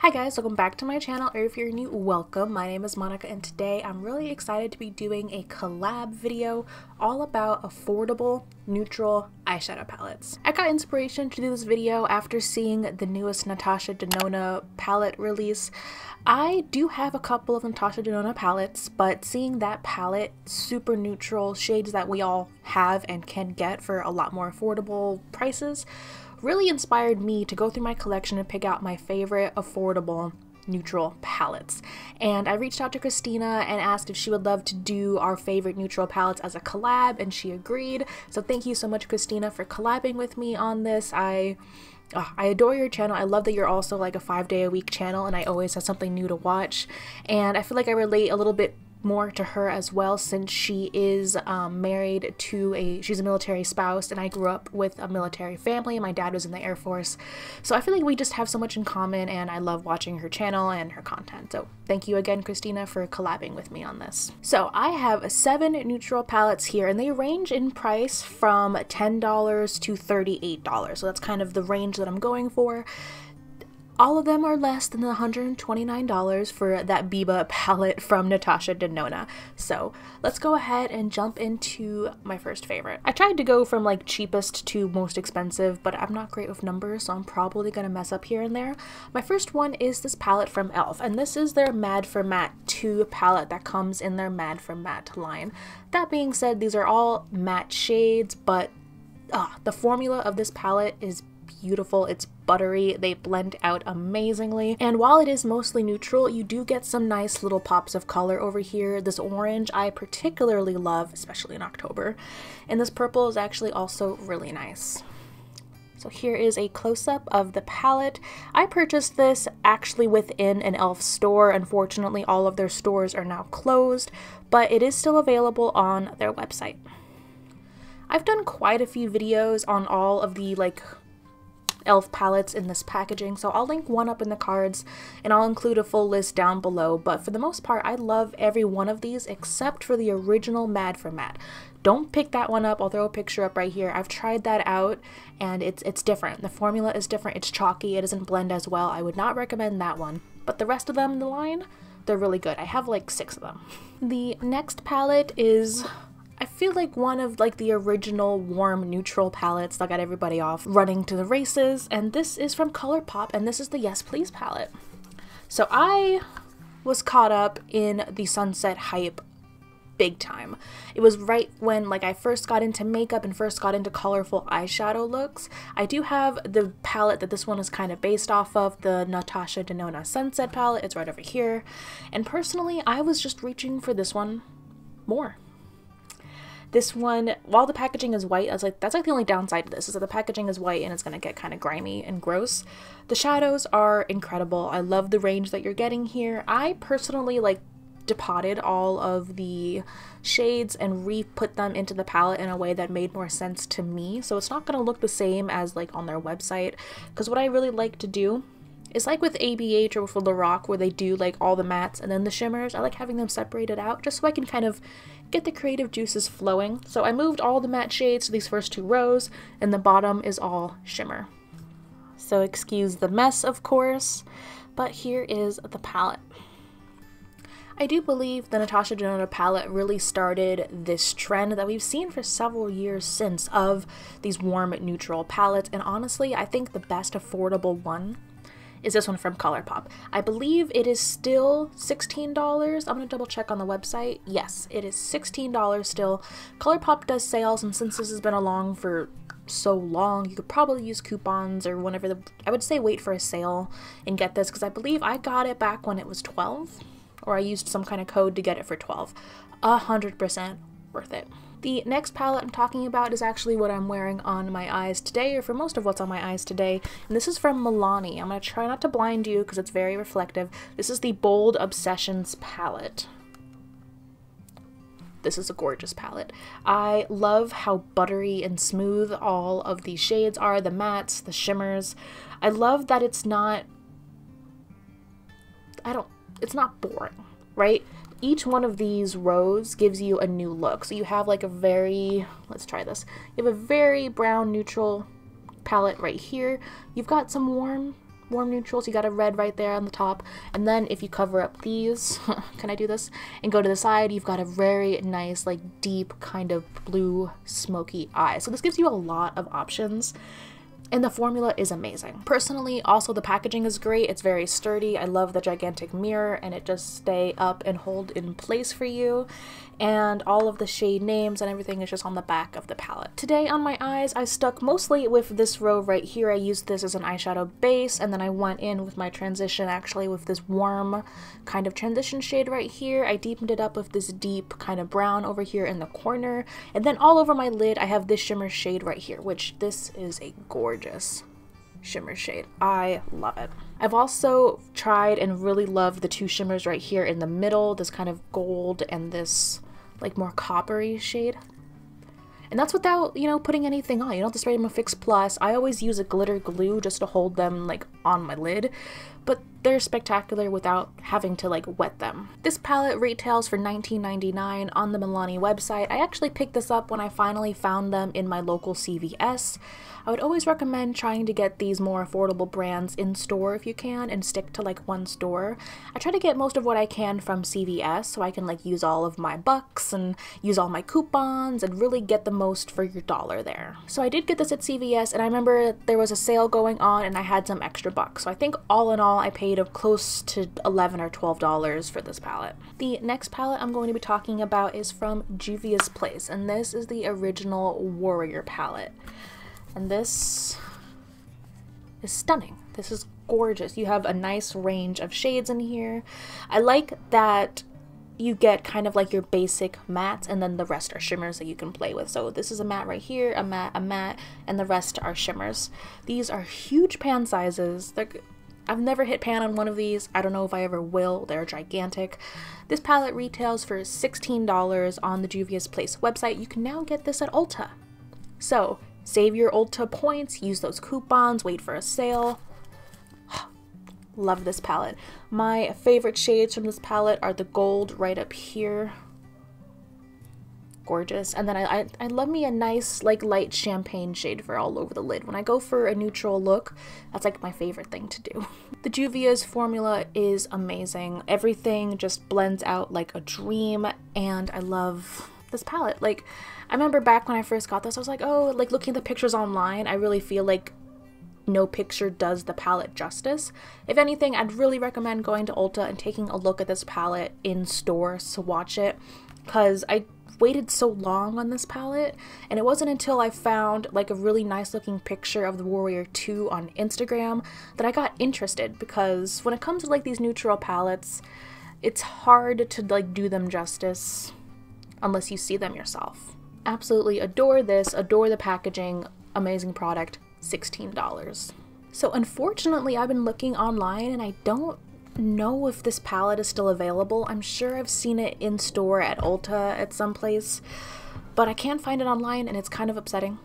Hi guys, welcome back to my channel, or if you're new, welcome. My name is Monica and today I'm really excited to be doing a collab video all about affordable, neutral eyeshadow palettes. I got inspiration to do this video after seeing the newest Natasha Denona palette release. I do have a couple of Natasha Denona palettes, but seeing that palette, super neutral, shades that we all have and can get for a lot more affordable prices, really inspired me to go through my collection and pick out my favorite affordable neutral palettes. And I reached out to Christina and asked if she would love to do our favorite neutral palettes as a collab, and she agreed. So thank you so much, Christina, for collabing with me on this. I adore your channel. I love that you're also like a 5-day-a-week channel and I always have something new to watch, and I feel like I relate a little bit more to her as well, since she is married to she's a military spouse, and I grew up with a military family and my dad was in the Air Force, so I feel like we just have so much in common and I love watching her channel and her content. So thank you again, Christina, for collabing with me on this. So I have 7 neutral palettes here and they range in price from $10 to $38, so that's kind of the range that I'm going for. All of them are less than $129 for that Biba palette from Natasha Denona. So let's go ahead and jump into my first favorite. I tried to go from like cheapest to most expensive, but I'm not great with numbers, so I'm probably gonna mess up here and there. My first one is this palette from e.l.f. and this is their Mad for Matte 2 palette that comes in their Mad for Matte line. That being said, these are all matte shades, but the formula of this palette is beautiful. It's buttery, they blend out amazingly, and while it is mostly neutral, you do get some nice little pops of color over here. This orange I particularly love, especially in October, and this purple is actually also really nice. So here is a close-up of the palette. I purchased this actually within an e.l.f. store. Unfortunately, all of their stores are now closed, but it is still available on their website. I've done quite a few videos on all of the like e.l.f. palettes in this packaging, so I'll link one up in the cards and I'll include a full list down below, but for the most part I love every one of these except for the original Mad for Matte. Don't pick that one up, I'll throw a picture up right here. I've tried that out and it's different. The formula is different, it's chalky, it doesn't blend as well. I would not recommend that one, but the rest of them in the line, they're really good. I have like 6 of them. The next palette is, I feel like, one of like the original warm neutral palettes that got everybody off running to the races, and this is from ColourPop and this is the Yes Please palette. So I was caught up in the sunset hype big time. It was right when like I first got into makeup and first got into colorful eyeshadow looks. I do have the palette that this one is kind of based off of, the Natasha Denona Sunset palette. It's right over here, and personally I was just reaching for this one more. This one, while the packaging is white, I was like, that's like the only downside to this, is that the packaging is white and it's gonna get kind of grimy and gross. The shadows are incredible. I love the range that you're getting here. I personally like depotted all of the shades and re-put them into the palette in a way that made more sense to me, so it's not gonna look the same as like on their website, because what I really like to do is like with ABH or with Lorac, where they do like all the mattes and then the shimmers, I like having them separated out just so I can kind of get the creative juices flowing. So I moved all the matte shades to these first 2 rows and the bottom is all shimmer. So excuse the mess, of course, but here is the palette. I do believe the Natasha Denona palette really started this trend that we've seen for several years since of these warm neutral palettes, and honestly I think the best affordable one is this one from ColourPop. I believe it is still $16. I'm gonna double check on the website. Yes, it is $16 still. ColourPop does sales, and since this has been along for so long, you could probably use coupons or whenever I would say wait for a sale and get this, because I believe I got it back when it was 12, or I used some kind of code to get it for 12. 100% worth it. The next palette I'm talking about is actually what I'm wearing on my eyes today, or for most of what's on my eyes today, and this is from Milani. I'm going to try not to blind you because it's very reflective. This is the Bold Obsessions palette. This is a gorgeous palette. I love how buttery and smooth all of these shades are, the mattes, the shimmers. I love that it's not, it's not boring, right? Each one of these rows gives you a new look. So you have like a very, let's try this. You have a very brown neutral palette right here. You've got some warm warm neutrals, you got a red right there on the top, and then if you cover up these can I do this and go to the side, you've got a very nice like deep kind of blue smoky eye. So this gives you a lot of options and the formula is amazing. Personally, also the packaging is great. It's very sturdy. I love the gigantic mirror and it just stay up and hold in place for you. And all of the shade names and everything is just on the back of the palette. Today on my eyes, I stuck mostly with this row right here. I used this as an eyeshadow base and then I went in with my transition actually with this warm kind of transition shade right here. I deepened it up with this deep kind of brown over here in the corner. And then all over my lid, I have this shimmer shade right here, which this is a gorgeous shimmer shade. I love it. I've also tried and really loved the two shimmers right here in the middle, this kind of gold and this like more coppery shade. And that's without, you know, putting anything on. You don't have to spray them with Fix Plus. I always use a glitter glue just to hold them like on my lid, but they're spectacular without having to like wet them. This palette retails for $19.99 on the Milani website. I actually picked this up when I finally found them in my local CVS. I would always recommend trying to get these more affordable brands in store if you can and stick to like one store. I try to get most of what I can from CVS so I can like use all of my bucks and use all my coupons and really get the most for your dollar there. So I did get this at CVS and I remember there was a sale going on and I had some extra bucks. So I think all in all I paid of close to $11 or $12 for this palette. The next palette I'm going to be talking about is from Juvia's Place and this is the original Warrior palette. And this is stunning. This is gorgeous. You have a nice range of shades in here. I like that you get kind of like your basic mattes and then the rest are shimmers that you can play with. So this is a matte right here, a matte, and the rest are shimmers. These are huge pan sizes. I've never hit pan on one of these. I don't know if I ever will. They're gigantic. This palette retails for $16 on the Juvia's Place website. You can now get this at Ulta. So save your Ulta points, use those coupons, wait for a sale. Love this palette. My favorite shades from this palette are the gold right up here. Gorgeous. And then I love me a nice like light champagne shade for all over the lid. When I go for a neutral look, that's like my favorite thing to do. The Juvia's formula is amazing. Everything just blends out like a dream and I love this palette. Like, I remember back when I first got this, I was like, oh, like looking at the pictures online, I really feel like no picture does the palette justice. If anything, I'd really recommend going to Ulta and taking a look at this palette in store, swatch it, because I waited so long on this palette and it wasn't until I found like a really nice looking picture of the Warrior 2 on Instagram that I got interested, because when it comes to like these neutral palettes, it's hard to like do them justice unless you see them yourself. Absolutely adore this, adore the packaging, amazing product, $16. So unfortunately I've been looking online and I don't know if this palette is still available. I'm sure I've seen it in store at Ulta at some place, but I can't find it online and it's kind of upsetting.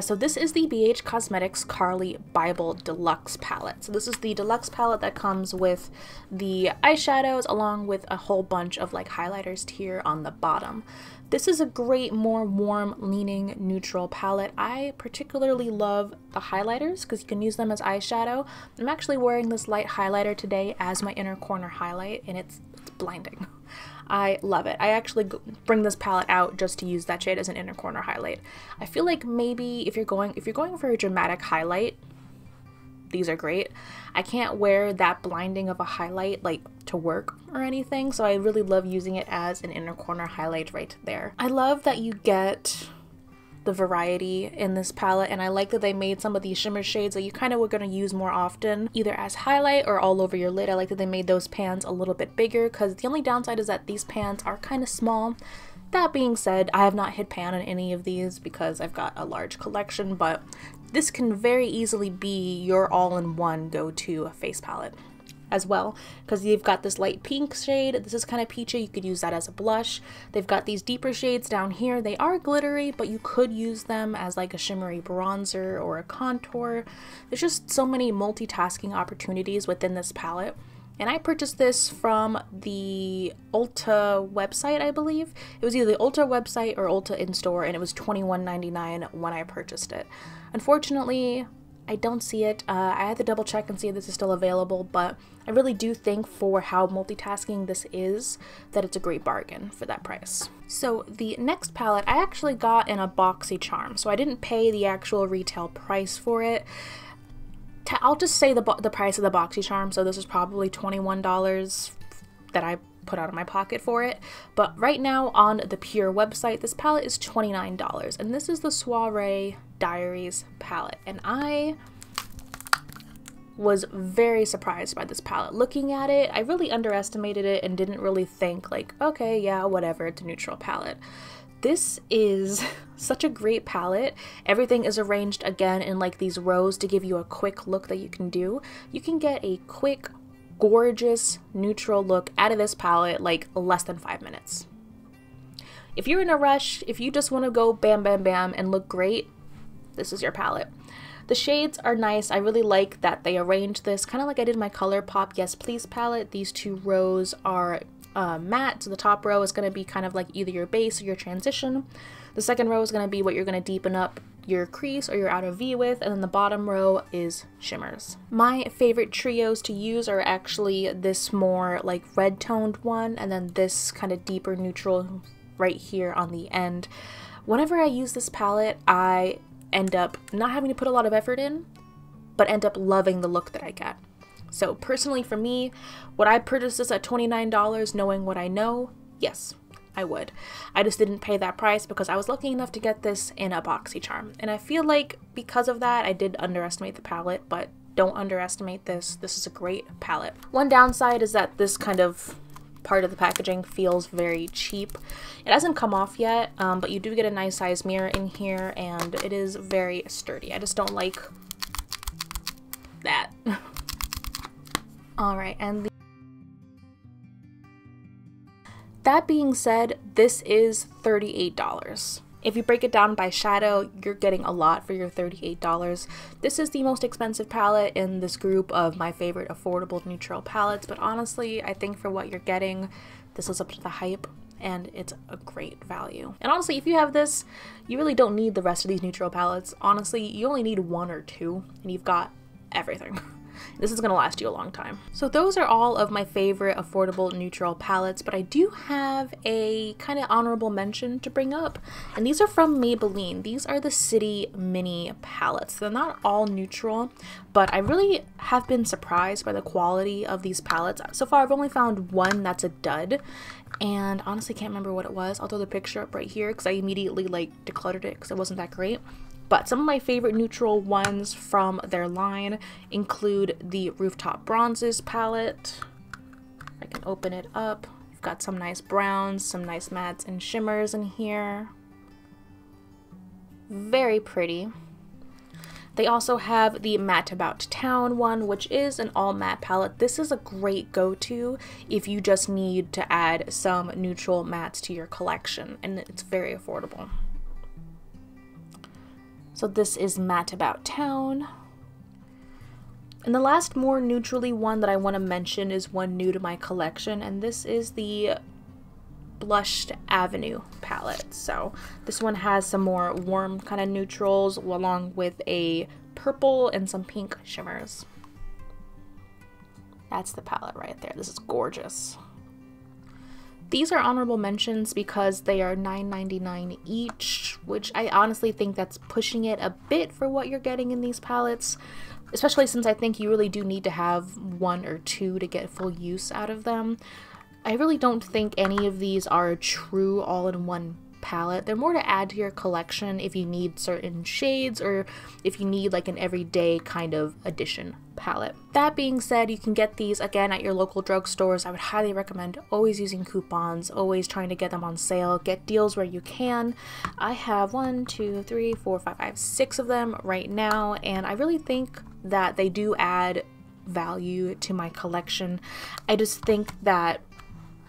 So this is the BH Cosmetics Carly Bybel Deluxe palette. So this is the deluxe palette that comes with the eyeshadows along with a whole bunch of like highlighters here on the bottom. This is a great, more warm leaning neutral palette. I particularly love the highlighters because you can use them as eyeshadow. I'm actually wearing this light highlighter today as my inner corner highlight and it's blinding. I love it. I actually bring this palette out just to use that shade as an inner corner highlight. I feel like maybe if you're going for a dramatic highlight, these are great. I can't wear that blinding of a highlight like to work or anything, so I really love using it as an inner corner highlight right there. I love that you get the variety in this palette and I like that they made some of these shimmer shades that you kind of were going to use more often either as highlight or all over your lid. I like that they made those pans a little bit bigger because the only downside is that these pans are kind of small. That being said, I have not hit pan on any of these because I've got a large collection, but this can very easily be your all-in-one go-to face palette as well, because you've got this light pink shade. This is kind of peachy. You could use that as a blush. They've got these deeper shades down here. They are glittery, but you could use them as like a shimmery bronzer or a contour. There's just so many multitasking opportunities within this palette. And I purchased this from the Ulta website, I believe. It was either the Ulta website or Ulta in store, and it was $21.99 when I purchased it. Unfortunately, I don't see it. I had to double check and see if this is still available, but I really do think for how multitasking this is that it's a great bargain for that price. So the next palette I actually got in a BoxyCharm, so I didn't pay the actual retail price for it. I'll just say the price of the BoxyCharm, so this is probably $21 that I put out of my pocket for it, but right now on the Pur website this palette is $29, and this is the Soiree Diaries palette, and I was very surprised by this palette. Looking at it, I really underestimated it and didn't really think like, okay, yeah, whatever, it's a neutral palette. This is such a great palette. Everything is arranged again in like these rows to give you a quick look that you can do. You can get a quick, gorgeous, neutral look out of this palette like less than 5 minutes. If you're in a rush, if you just want to go bam, bam, bam and look great, this is your palette. The shades are nice. I really like that they arranged this kind of like I did my ColourPop Yes Please palette. These two rows are matte, so the top row is going to be kind of like either your base or your transition. The second row is going to be what you're going to deepen up your crease or your outer V with, and then the bottom row is shimmers. My favorite trios to use are actually this more like red toned one and then this kind of deeper neutral right here on the end. Whenever I use this palette, I end up not having to put a lot of effort in, but end up loving the look that I get. So personally for me, would I purchase this at $29 knowing what I know? Yes, I would. I just didn't pay that price because I was lucky enough to get this in a BoxyCharm. And I feel like because of that, I did underestimate the palette, but don't underestimate this. This is a great palette. One downside is that this kind of part of the packaging feels very cheap. It hasn't come off yet, but you do get a nice size mirror in here and it is very sturdy. I just don't like that. All right, and that being said, this is $38. If you break it down by shadow, you're getting a lot for your $38. This is the most expensive palette in this group of my favorite affordable neutral palettes, but honestly, I think for what you're getting, this lives up to the hype, and it's a great value. And honestly, if you have this, you really don't need the rest of these neutral palettes. Honestly, you only need one or two, and you've got everything. This is going to last you a long time. So those are all of my favorite affordable neutral palettes, but I do have a kind of honorable mention to bring up, and these are from Maybelline. These are the City Mini palettes. They're not all neutral, but I really have been surprised by the quality of these palettes. So far, I've only found one that's a dud, and honestly can't remember what it was. I'll throw the picture up right here because I immediately like decluttered it because it wasn't that great. But some of my favorite neutral ones from their line include the Rooftop Bronzes palette. I can open it up. You've got some nice browns, some nice mattes and shimmers in here. Very pretty. They also have the Matte About Town one, which is an all matte palette. This is a great go-to if you just need to add some neutral mattes to your collection, and it's very affordable. So this is Matte About Town. And the last more neutrally one that I want to mention is one new to my collection, and this is the Blushed Avenue palette. So this one has some more warm kind of neutrals along with a purple and some pink shimmers. That's the palette right there. This is gorgeous. These are honorable mentions because they are $9.99 each, which I honestly think that's pushing it a bit for what you're getting in these palettes, especially since I think you really do need to have one or two to get full use out of them. I really don't think any of these are a true all-in-one palette. They're more to add to your collection if you need certain shades or if you need like an everyday kind of addition palette. That being said, you can get these again at your local drugstores. I would highly recommend always using coupons, always trying to get them on sale, get deals where you can. I have 6 of them right now, and I really think that they do add value to my collection. I just think that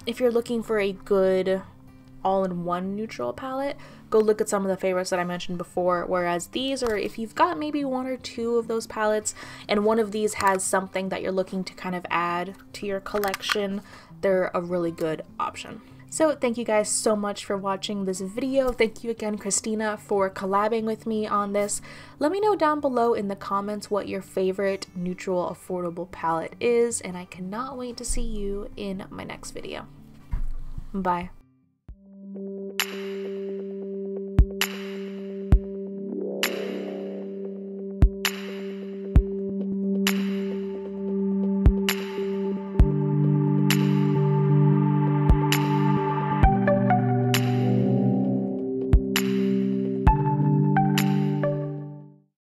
if you're looking for a good all-in-one neutral palette, go look at some of the favorites that I mentioned before, whereas these are, if you've got maybe one or two of those palettes and one of these has something that you're looking to kind of add to your collection, they're a really good option. So thank you guys so much for watching this video. Thank you again, Christina, for collabing with me on this. Let me know down below in the comments what your favorite neutral affordable palette is, and I cannot wait to see you in my next video. Bye.